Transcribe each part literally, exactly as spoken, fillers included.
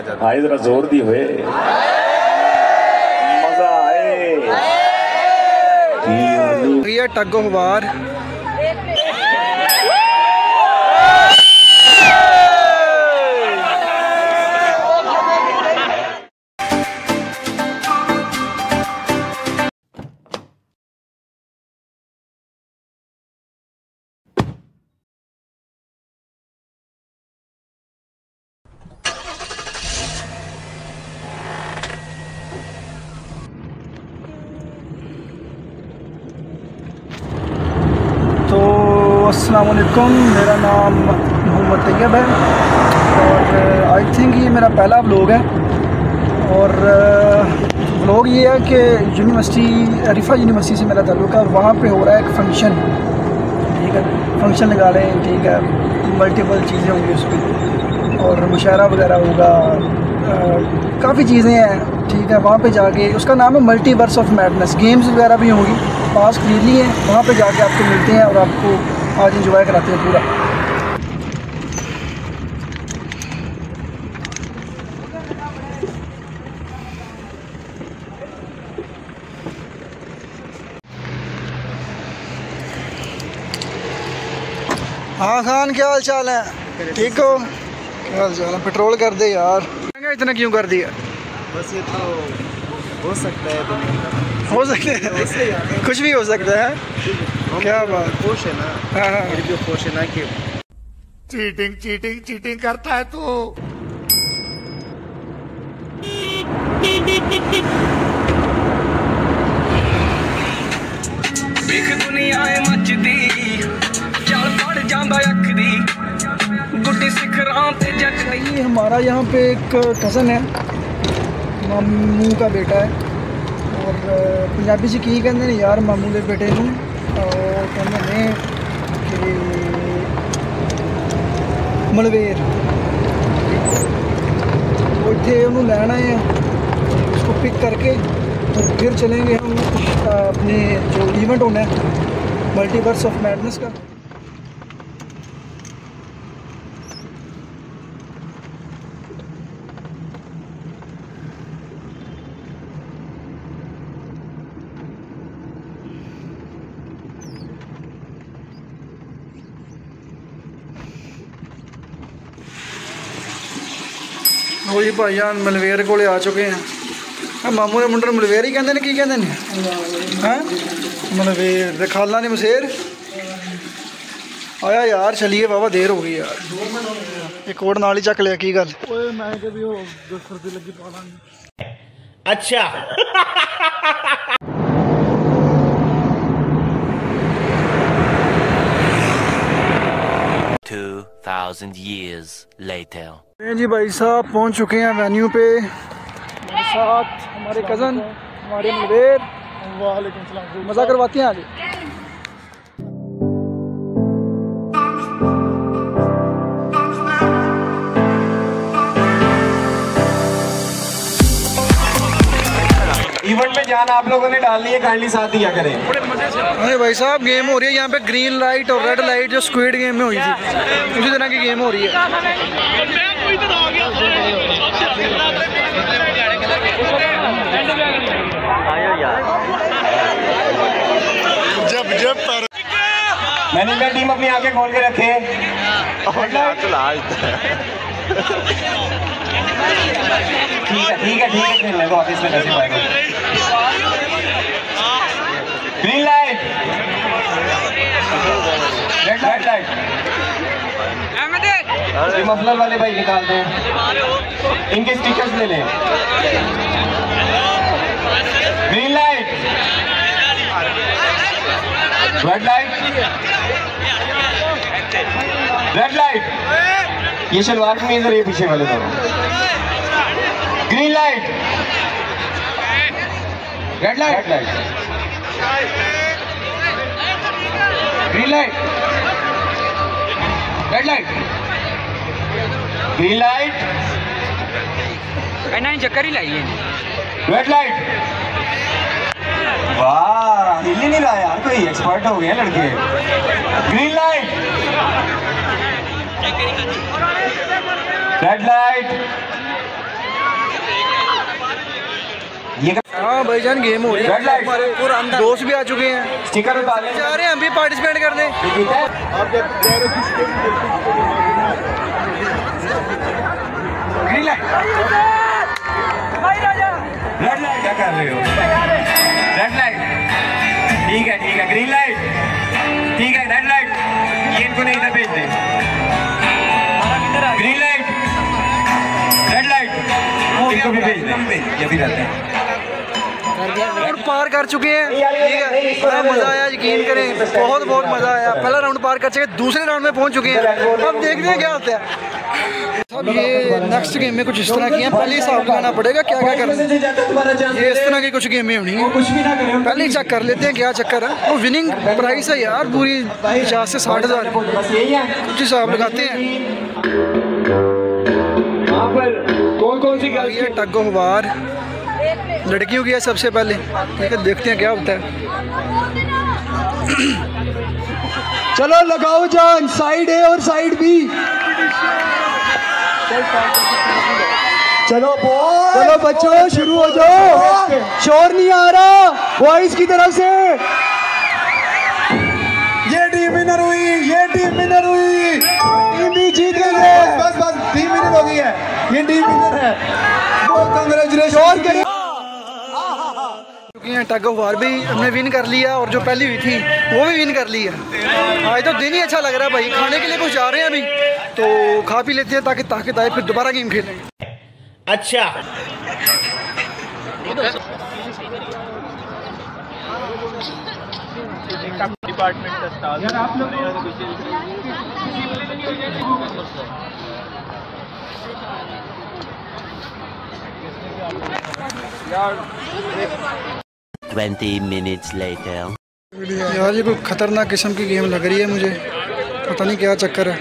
आ जाता है। जरा जोर दी हुए मजा आए। टग ऑफ वार अस्सलामुअलैकुम, मेरा नाम मोहम्मद तैयब है और आई थिंक ये मेरा पहला व्लॉग है। और व्लॉग ये है कि यूनिवर्सिटी रिफा यूनिवर्सिटी से मेरा ताल्लुक़ है और वहाँ पे हो रहा है एक फंक्शन, ठीक है, फंक्शन लगा रहे हैं, ठीक है, मल्टीपल चीज़ें होंगी उसकी और मुशायरा वगैरह होगा, काफ़ी चीज़ें हैं, ठीक है। वहाँ पे जाके उसका नाम है मल्टीवर्स ऑफ मैडनेस, गेम्स वगैरह भी होंगी, पास खरीद लिए हैं, वहाँ पे जाके आपको मिलते हैं और आपको आज इंजॉय कराते हैं पूरा। हाँ खान, क्या हाल चाल है? ठीक हो? क्या हाल चाल है? पेट्रोल कर दे यार, इतना क्यों कर दिया? बस ये तो हो सकता है, तो हो सकता है, कुछ भी हो सकता है। क्या बात, खुश है ना? हाँ, जो खुश है ना कि चीटिंग चीटिंग चीटिंग करता है तो। ये हमारा यहाँ पे एक कज़न है, मामू का बेटा है और पंजाबी से की कहते हैं यार मामू के बेटे को, और कहते हैं कि मलवेर वो इतने उन्होंने लैन आए हैं, उसको पिक करके तो फिर चलेंगे हम अपने जो इवेंट होना है मल्टीवर्स ऑफ मैडनेस का। वो जी भाईजान मलवेर को आ चुके हैं। मामू के मुंडे को मलवेर ही कहते हैं, की कहते हैं? हैं मलवेर। खाला ने मसेर आया यार, चलिए बाबा देर हो गई यार। एक और नाल ही चक लिया, की गल? अच्छा two thousand years later। जी भाई साहब पहुंच चुके हैं वेन्यू पे, मेरे साथ हमारे कज़न, हमारे मुदेर। वालेकुम सलाम। मज़ा करवाते हैं आगे। इवेंट में जान आप लोगों ने डालनी है, काइंडली साथ दिया करें। अरे भाई साहब गेम हो रही है यहाँ पे, ग्रीन लाइट और रेड लाइट जो स्क्विड गेम में हुई थी उसी तरह की गेम हो रही है। जब जब मैनेजमेंट टीम अपनी आंखें खोल के रखे। ठीक है ठीक है ठीक है, खेलने दो, ऑफिस में कैसे पाएंगे। Green light red light light ये मफलर वाले भाई निकाल दें, इनके स्टिकर्स ले लें। Green light red light red light, ये शलवार कमीज और ये पीछे वाले दोनों। Green light red light light green light red light green light नहीं, चक्कर ही लाइए। Red light. वाह, हिल ही नहीं रहा यार, कोई एक्सपर्ट हो गया लड़के। ग्रीन लाइट रेड लाइट हाँ भाई जान गेम हो रही है, दोस्त भी आ चुके हैं, स्टिकर जा रहे हैं, हम भी पार्टिसिपेट करने। रेड लाइट क्या कर रहे हो? रेड लाइट ठीक है, ठीक है ग्रीन लाइट ठीक है, रेड लाइट ये इनको नहीं इधर भेज दे, ग्रीन लाइट रेड लाइट इनको भी भेज दे, ये भी रहते हैं। राउंड पार कर चुके हैं, बड़ा मज़ा आया, यकीन करें बहुत बहुत मज़ा आया। पहला राउंड पार कर चुके, दूसरे राउंड में पहुंच चुके हैं, अब देखते हैं क्या होता है। सब ये नेक्स्ट गेम में कुछ इस तरह की है, पहले हिसाब लगाना पड़ेगा क्या क्या करना है, ये इस तरह की कुछ गेमें होनी है, पहले ही चेक कर लेते हैं क्या चक्कर है। वो विनिंग प्राइस है यार पूरी पचास से साठ हज़ार कुछ हिसाब लगाते हैं। टग ऑफ वार लड़कियों की है सबसे पहले, ठीक है देखते हैं क्या होता है। चलो लगाओ जान, साइड ए और साइड बी, चलो बॉय, चलो बच्चों शुरू हो जाओ, शोर नहीं आ रहा बॉयज की तरफ से। ये टीम विनर हुई, ये टीम विनर हुई, टीम भी जीत गई है, बस बस टीम विनर हो गई है, ये टीम विनर है, बहुत कांग्रेचुलेशन। टग ऑफ वार भी हमने विन कर लिया और जो पहली हुई थी वो भी विन कर ली है। आज तो दिन ही अच्छा लग रहा है भाई, खाने के लिए कुछ जा रहे हैं अभी तो खा पी लेते हैं ताकि ताकत आए फिर दोबारा गेम खेलें। अच्छा यार twenty minutes later यार ये कोई खतरनाक किस्म की गेम लग रही है, मुझे पता नहीं क्या चक्कर है।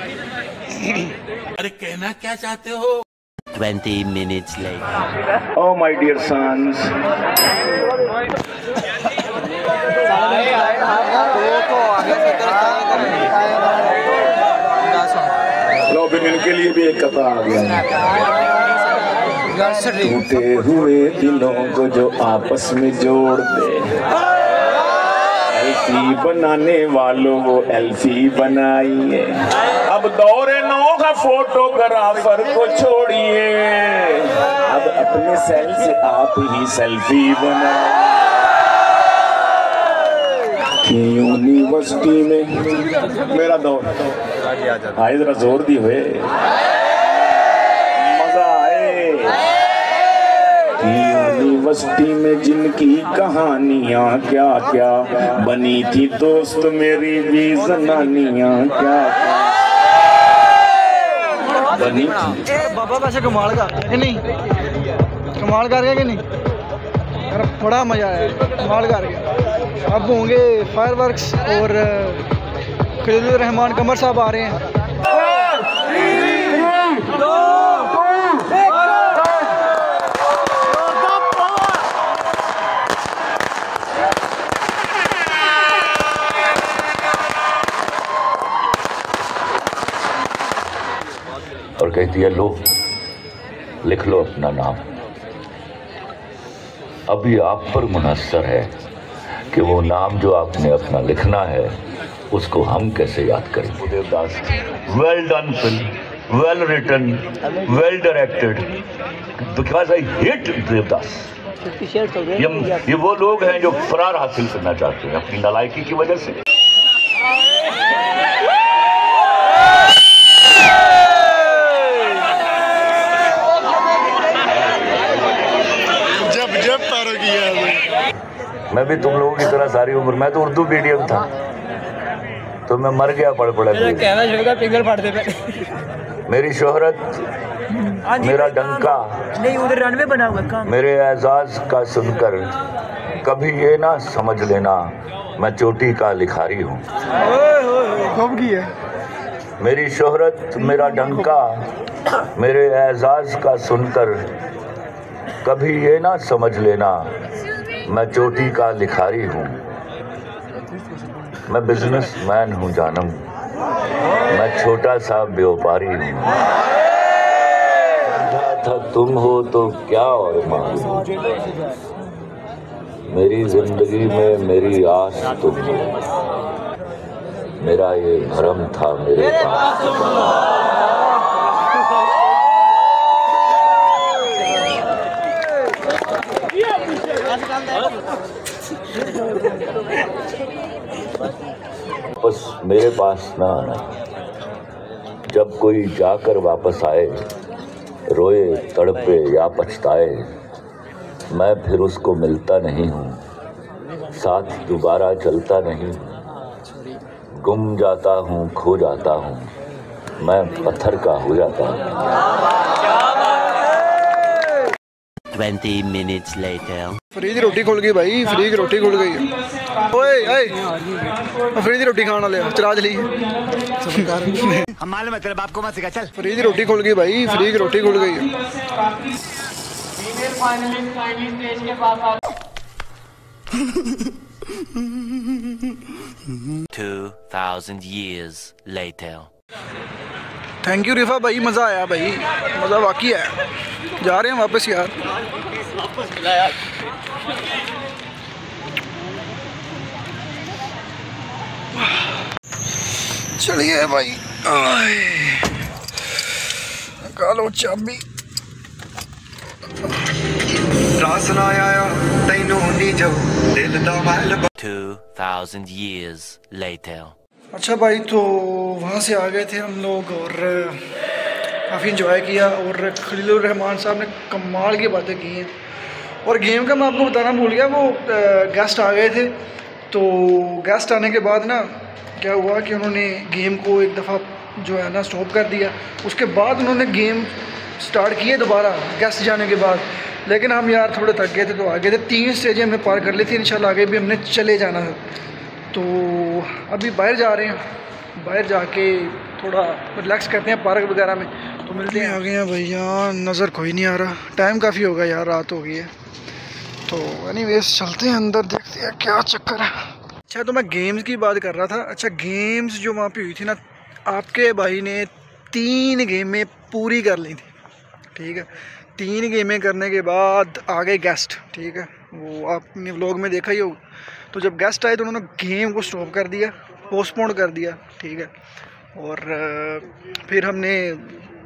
अरे कहना क्या चाहते हो? twenty minutes later oh my dear sons लो बिन के लिए भी एक कथा आ गया। टूटे हुए दिलों को जो आपस में जोड़ दे, एल्फी बनाने वालों वो एल्फी बनाइए, अब दौरे नौ का फोटोग्राफर को छोड़िए, अब अपने सेल से आप ही सेल्फी बनाइए। यूनिवर्सिटी में मेरा दौर आए, जरा जोर दी हुए यूनिवर्सिटी में जिनकी कहानियाँ क्या क्या बनी थी, दोस्त मेरी भी जनानियाँ क्या क्या बनी थी। बाबा वैसे कमाल का नहीं, कमाल कर गया कि नहीं, अरे बड़ा मजा आया, कमाल कर गया। अब होंगे फायरवर्क्स और खलील उर रहमान कमर साहब आ रहे हैं। कहती है लो लिख लो अपना नाम, अभी आप पर मुनहसर है कि वो नाम जो आपने अपना लिखना है उसको हम कैसे याद करें। Devdas well done film, well written, well directed, because I hit Devdas. ये, ये वो लोग हैं जो फरार हासिल करना चाहते हैं अपनी नालायकी की वजह से। मैं भी तुम लोगों की तरह सारी उम्र, मैं तो उर्दू मीडियम था तो मैं मर गया पढ़ पढ़ा, मेरी शोहरत, मेरा डंका नहीं उधर रनवे बना हुआ, मेरे एजाज का सुनकर कभी ये ना समझ लेना मैं चोटी का लिखारी हूँ। मेरी शोहरत, मेरा डंका, मेरे एजाज का सुनकर कभी ये ना समझ लेना मैं चोटी का लिखारी हूँ। मैं बिजनेसमैन हूँ जानम, मैं छोटा सा व्यापारी हूँ, था तुम हो तो क्या और मालूम, मेरी ज़िंदगी में मेरी आस तुम हो, मेरा ये भ्रम था मेरे पास। वापस मेरे पास ना आना। जब कोई जाकर वापस आए, रोए तड़पे या पछताए, मैं फिर उसको मिलता नहीं हूँ, साथ दोबारा चलता नहीं, गुम जाता हूँ, खो जाता हूँ, मैं पत्थर का हो जाता हूँ। Twenty minutes later. फ्रिज रोटी खुल गई भाई, फ्रिज रोटी खुल गई। ओए ओए फ्रिज रोटी खाना ले चला चली। हम मालूम है तेरे बाप को मत सिखा, चल। फ्रिज रोटी खुल गई भाई, फ्रिज रोटी खुल गई। two thousand years later. Thank you Rifa भाई, मज़ा आया भाई, मज़ा वाकई आया। जा रहे हैं वापस यार। चलिए भाई, निकालो चाबी। two thousand years later. अच्छा भाई, तो वहाँ से आ गए थे हम लोग और काफ़ी इंजॉय किया और खलील उर रहमान साहब ने कमाल की बातें की हैं। और गेम का मैं आपको बताना भूल गया, वो गेस्ट आ गए थे, तो गेस्ट आने के बाद ना क्या हुआ कि उन्होंने गेम को एक दफ़ा जो है ना स्टॉप कर दिया। उसके बाद उन्होंने गेम स्टार्ट किए दोबारा गेस्ट जाने के बाद, लेकिन हम यार थोड़े थक गए थे तो आ गए थे। तीन स्टेजें हमने पार कर ली थी, इंशाल्लाह आगे भी हमने चले जाना है। तो अभी बाहर जा रहे हैं, बाहर जाके थोड़ा रिलैक्स करते हैं पार्क वगैरह में, तो मिलते हैं। आ गए हैं भैया, नज़र कोई नहीं आ रहा, टाइम काफ़ी होगा यार, रात हो गई है। तो एनीवेज चलते हैं अंदर, देखते हैं क्या चक्कर है। अच्छा, तो मैं गेम्स की बात कर रहा था। अच्छा, गेम्स जो वहाँ पर हुई थी ना, आपके भाई ने तीन गेमें पूरी कर ली थी, ठीक है। तीन गेमें करने के बाद आ गए गेस्ट, ठीक है, वो आपने व्लॉग में देखा ही होगा। तो जब गेस्ट आए तो उन्होंने गेम को स्टॉप कर दिया, पोस्टपोन कर दिया, ठीक है। और फिर हमने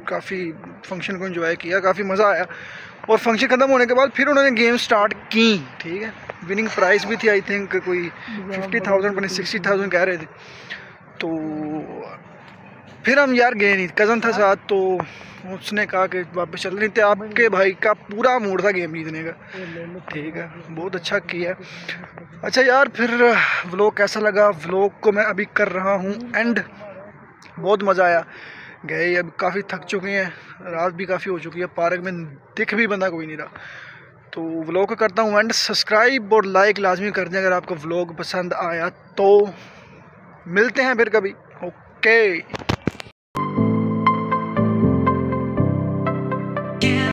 काफ़ी फंक्शन को एंजॉय किया, काफ़ी मज़ा आया। और फंक्शन ख़त्म होने के बाद फिर उन्होंने गेम स्टार्ट की, ठीक है। विनिंग प्राइस भी थी, आई थिंक कोई फिफ्टी थाउजेंड पता सिक्सटी थाउजेंड कह रहे थे। तो फिर हम यार गए नहीं, कज़न था साथ, तो उसने कहा कि वापस चल रहे थे। आपके भाई का पूरा मूड था गेम जीतने का, ठीक है, बहुत अच्छा किया। अच्छा यार, फिर व्लॉग कैसा लगा? व्लॉग को मैं अभी कर रहा हूँ एंड। बहुत मज़ा आया, गए अब काफ़ी थक चुके हैं, रात भी काफ़ी हो चुकी है, पार्क में दिख भी बंदा कोई नहीं रहा। तो व्लॉग को करता हूँ एंड। सब्सक्राइब और लाइक लाजमी कर दें अगर आपका व्लॉग पसंद आया तो। मिलते हैं फिर कभी, ओके।